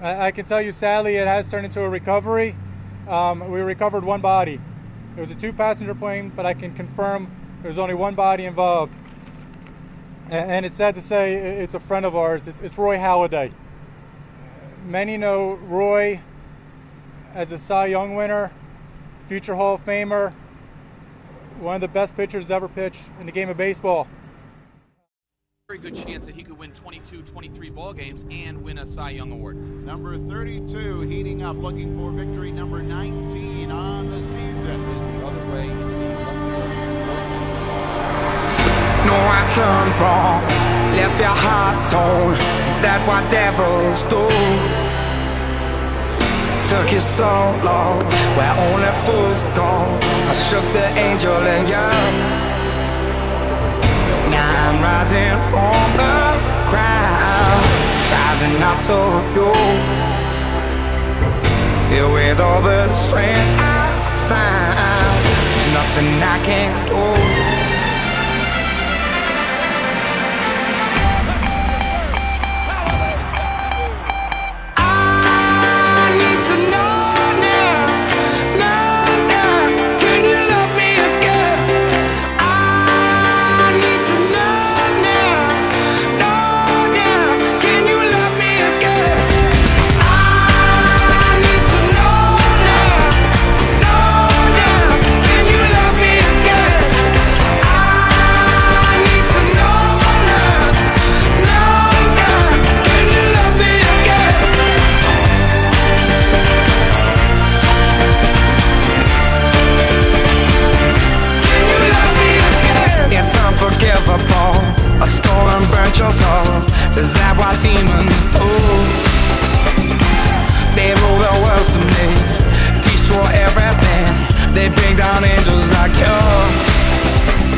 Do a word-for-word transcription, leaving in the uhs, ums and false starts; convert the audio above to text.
I, I can tell you, sadly, it has turned into a recovery. Um, we recovered one body. It was a two-passenger plane, but I can confirm there's only one body involved. And, and it's sad to say it's a friend of ours. It's, it's Roy Halladay. Many know Roy as a Cy Young winner, future Hall of Famer, one of the best pitchers to ever pitch in the game of baseball. Very good chance that he could win twenty-two, twenty-three ball games and win a Cy Young Award. Number thirty-two heating up, looking for victory number nineteen on the season. The other way into the left. No, I turned wrong, left your heart torn. Is that what devils do? Took you so long, where only fools go. I shook the angel and young. Now I'm rising from the crowd, rising up to you, filled with all the strength I find. There's nothing I can't do. I need to know now, now, now, can you love me again? I need to a stolen burnt your soul. Is that what demons do? They rule the world to me, destroy everything. They bring down angels like you.